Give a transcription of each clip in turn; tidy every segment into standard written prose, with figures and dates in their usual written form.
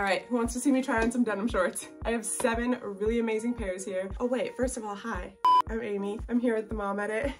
All right, who wants to see me try on some denim shorts? I have 7 really amazing pairs here. Oh wait, first of all, hi. I'm Amy. I'm here at The Mom Edit.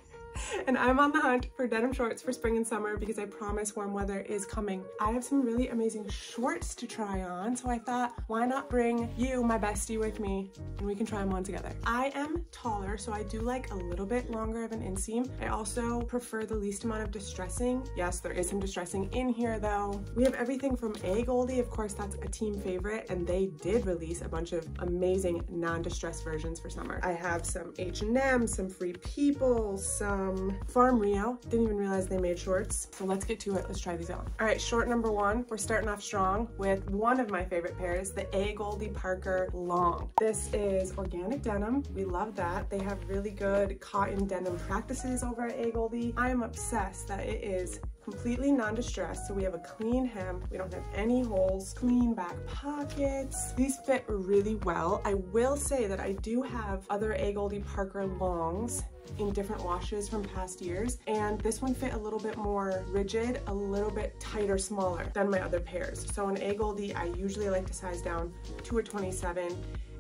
And I'm on the hunt for denim shorts for spring and summer because I promise warm weather is coming. I have some really amazing shorts to try on, so I thought, why not bring you, my bestie, with me, and we can try them on together. I am taller, so I do like a little bit longer of an inseam. I also prefer the least amount of distressing. Yes, there is some distressing in here though. We have everything from AGOLDE, of course that's a team favorite, and they did release a bunch of amazing non-distressed versions for summer. I have some H&M, some Free People, some Farm Rio. Didn't even realize they made shorts. So let's get to it. Let's try these on. All right, short number 1. We're starting off strong with one of my favorite pairs, the AGOLDE Parker Long. This is organic denim. We love that. They have really good cotton denim practices over at AGOLDE. I am obsessed that it is completely non-distressed, so we have a clean hem, we don't have any holes, clean back pockets. These fit really well. I will say that I do have other AGOLDE Parker Longs in different washes from past years, and this one fit a little bit more rigid, a little bit tighter, smaller than my other pairs. So in AGOLDE, I usually like to size down to a 27,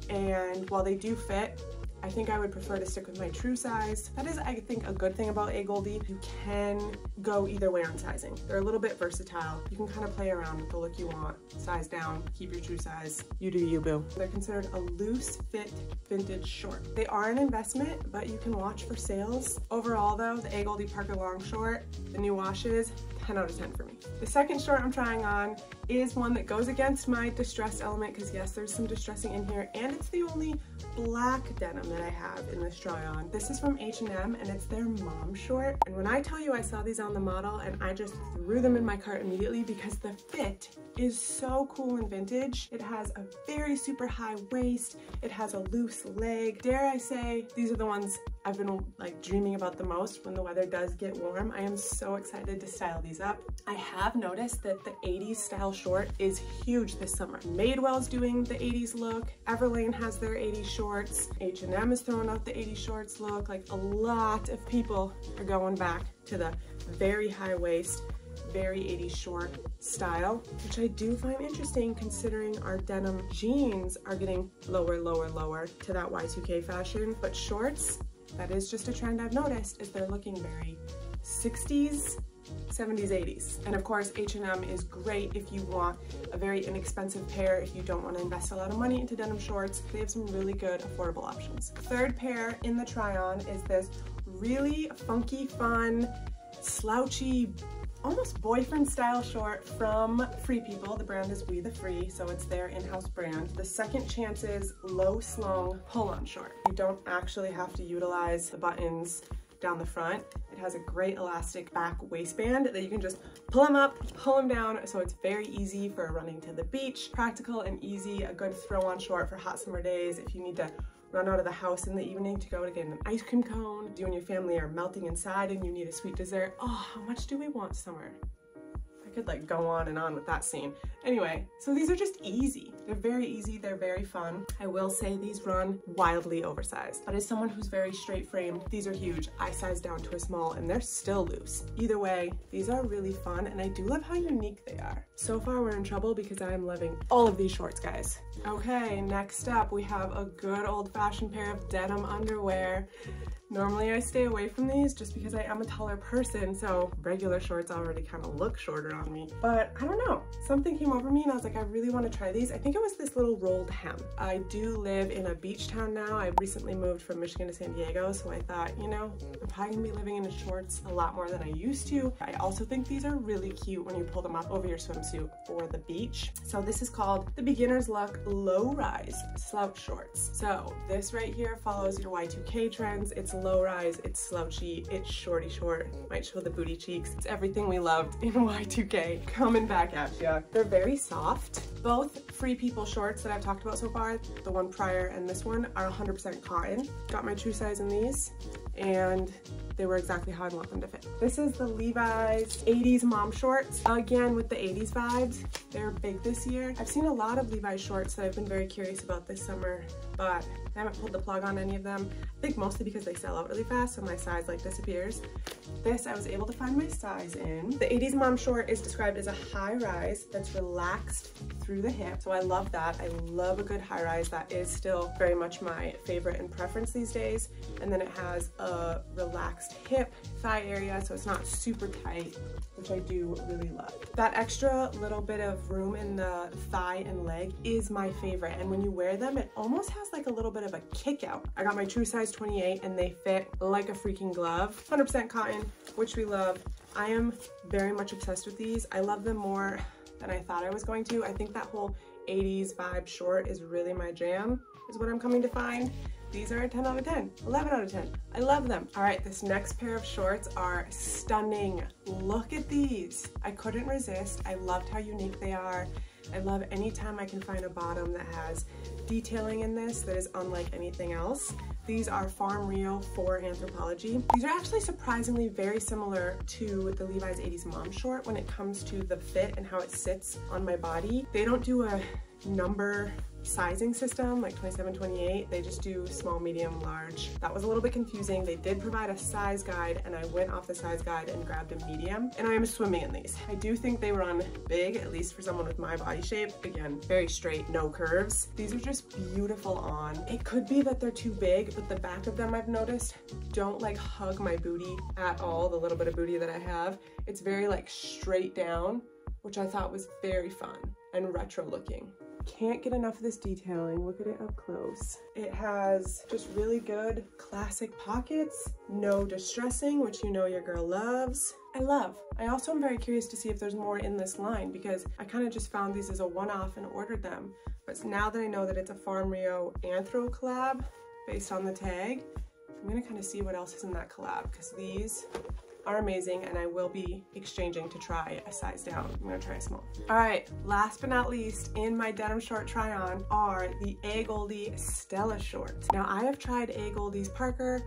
and while they do fit, I think I would prefer to stick with my true size. That is, I think, a good thing about AGOLDE. You can go either way on sizing. They're a little bit versatile. You can kind of play around with the look you want. Size down, keep your true size. You do you, boo. They're considered a loose fit vintage short. They are an investment, but you can watch for sales. Overall though, the AGOLDE Parker Long short, the new washes, 10 out of 10 for me. The second short I'm trying on is one that goes against my distressed element, because yes, there's some distressing in here, and it's the only black denim that I have in this try on. This is from H&M and it's their mom short. And when I tell you I saw these on the model and I just threw them in my cart immediately because the fit is so cool and vintage. It has a very super high waist. It has a loose leg. Dare I say, these are the ones I've been like dreaming about the most when the weather does get warm. I am so excited to style these up. I have noticed that the 80s style short is huge this summer. Madewell's doing the 80s look. Everlane has their 80s shorts. H&M is throwing out the 80s shorts look. Like, a lot of people are going back to the very high waist, very 80s short style, which I do find interesting considering our denim jeans are getting lower to that Y2K fashion. But shorts, that is just a trend I've noticed, is they're looking very 60s, 70s, 80s. And of course, H&M is great if you want a very inexpensive pair, if you don't want to invest a lot of money into denim shorts. They have some really good affordable options. Third pair in the try-on is this really funky, fun, slouchy, almost boyfriend style short from Free People. The brand is We The Free, so it's their in-house brand. The Second Chances low slung pull-on short. You don't actually have to utilize the buttons down the front. It has a great elastic back waistband that you can just pull them up, pull them down, so it's very easy for running to the beach. Practical and easy, a good throw-on short for hot summer days if you need to run out of the house in the evening to go to get an ice cream cone. You and your family are melting inside and you need a sweet dessert. Oh, how much do we want summer? I could like go on and on with that scene. Anyway, so these are just easy. They're very easy, they're very fun. I will say these run wildly oversized, but as someone who's very straight framed, these are huge. I sized down to a small and they're still loose. Either way, these are really fun and I do love how unique they are. So far we're in trouble because I am loving all of these shorts, guys. Okay, next up we have a good old-fashioned pair of denim underwear. Normally I stay away from these just because I am a taller person, so regular shorts already kind of look shorter on me. But I don't know, something came over me and I was like, I really want to try these. I think it was this little rolled hem. I do live in a beach town now. I recently moved from Michigan to San Diego, so I thought, you know, I'm probably gonna be living in shorts a lot more than I used to. I also think these are really cute when you pull them up over your swimsuit or the beach. So this is called the Beginner's Luck Low Rise Slouch Shorts. So this right here follows your Y2K trends. It's low rise, it's slouchy, it's shorty short, might show the booty cheeks. It's everything we loved in Y2K coming back at ya. They're very soft. Both Free People shorts that I've talked about so far, the one prior and this one, are 100% cotton. Got my true size in these and they were exactly how I want them to fit. This is the Levi's 80s mom shorts. Again, with the 80s vibes, they're big this year. I've seen a lot of Levi's shorts that I've been very curious about this summer, but I haven't pulled the plug on any of them. I think mostly because they sell out really fast, so my size like disappears. This I was able to find my size in. The 80s mom short is described as a high rise that's relaxed through through the hip. So I love that. I love a good high rise. That is still very much my favorite and preference these days. And then it has a relaxed hip thigh area, so it's not super tight, which I do really love. That extra little bit of room in the thigh and leg is my favorite. And when you wear them, it almost has like a little bit of a kick out. I got my true size 28 and they fit like a freaking glove. 100% cotton, which we love. I am very much obsessed with these. I love them more than I thought I was going to. I think that whole 80s vibe short is really my jam, is what I'm coming to find. These are a 10 out of 10, 11 out of 10. I love them. All right, this next pair of shorts are stunning. Look at these. I couldn't resist. I loved how unique they are. I love anytime I can find a bottom that has detailing in this that is unlike anything else. These are Farm Rio for Anthropologie. These are actually surprisingly very similar to the Levi's 80s mom short when it comes to the fit and how it sits on my body. They don't do a number sizing system like 27, 28. They just do small, medium, large. That was a little bit confusing. They did provide a size guide and I went off the size guide and grabbed a medium, and I am swimming in these. I do think they run big, at least for someone with my body shape. Again, very straight, no curves. These are just beautiful on. It could be that they're too big, but the back of them I've noticed don't like hug my booty at all, the little bit of booty that I have. It's very like straight down, which I thought was very fun and retro looking. Can't get enough of this detailing. Look at it up close. It has just really good classic pockets, no distressing, which you know your girl loves. I love. I also am very curious to see if there's more in this line, because I kind of just found these as a one-off and ordered them. But now that I know that it's a Farm Rio Anthro collab based on the tag, I'm gonna kind of see what else is in that collab, because these are amazing and I will be exchanging to try a size down. I'm gonna try a small. All right, last but not least in my denim short try on are the AGOLDE Stella shorts. Now I have tried AGOLDE's Parker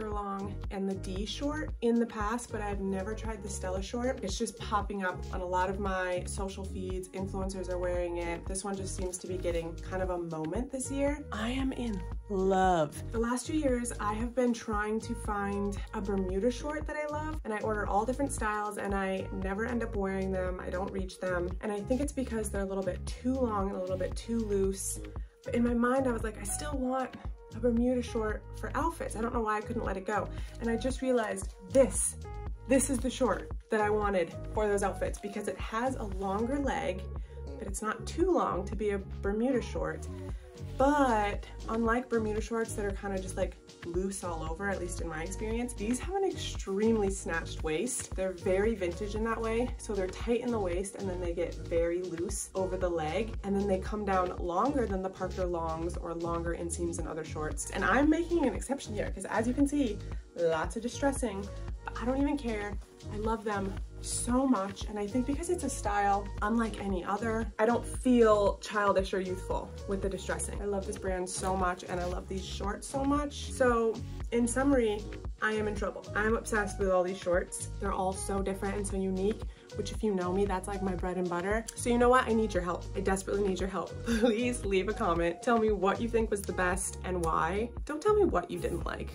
Long and the D short in the past, but I've never tried the Stella short. It's just popping up on a lot of my social feeds. Influencers are wearing it. This one just seems to be getting kind of a moment this year. I am in love. The last 2 years, I have been trying to find a Bermuda short that I love, and I order all different styles and I never end up wearing them. I don't reach them. And I think it's because they're a little bit too long and a little bit too loose. But in my mind, I was like, I still want a Bermuda short for outfits. I don't know why I couldn't let it go. And I just realized this is the short that I wanted for those outfits, because it has a longer leg, but it's not too long to be a Bermuda short. But unlike Bermuda shorts that are kind of just like loose all over, at least in my experience, these have an extremely snatched waist. They're very vintage in that way. So they're tight in the waist and then they get very loose over the leg. And then they come down longer than the Parker Longs or longer inseams and other shorts. And I'm making an exception here because, as you can see, lots of distressing, but I don't even care. I love them so much. And I think because it's a style unlike any other, I don't feel childish or youthful with the distressing. I love this brand so much and I love these shorts so much. So in summary, I am in trouble. I'm obsessed with all these shorts. They're all so different and so unique, which, if you know me, that's like my bread and butter. So you know what? I need your help. I desperately need your help. Please leave a comment. Tell me what you think was the best and why. Don't tell me what you didn't like.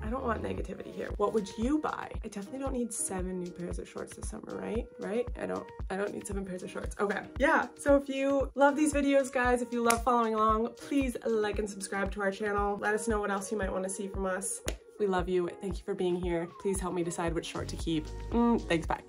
I don't want negativity here. What would you buy? I definitely don't need 7 new pairs of shorts this summer, right? Right? I don't need 7 pairs of shorts. Okay. Yeah. So if you love these videos, guys, if you love following along, please like and subscribe to our channel. Let us know what else you might want to see from us. We love you. Thank you for being here. Please help me decide which short to keep. Thanks. Bye.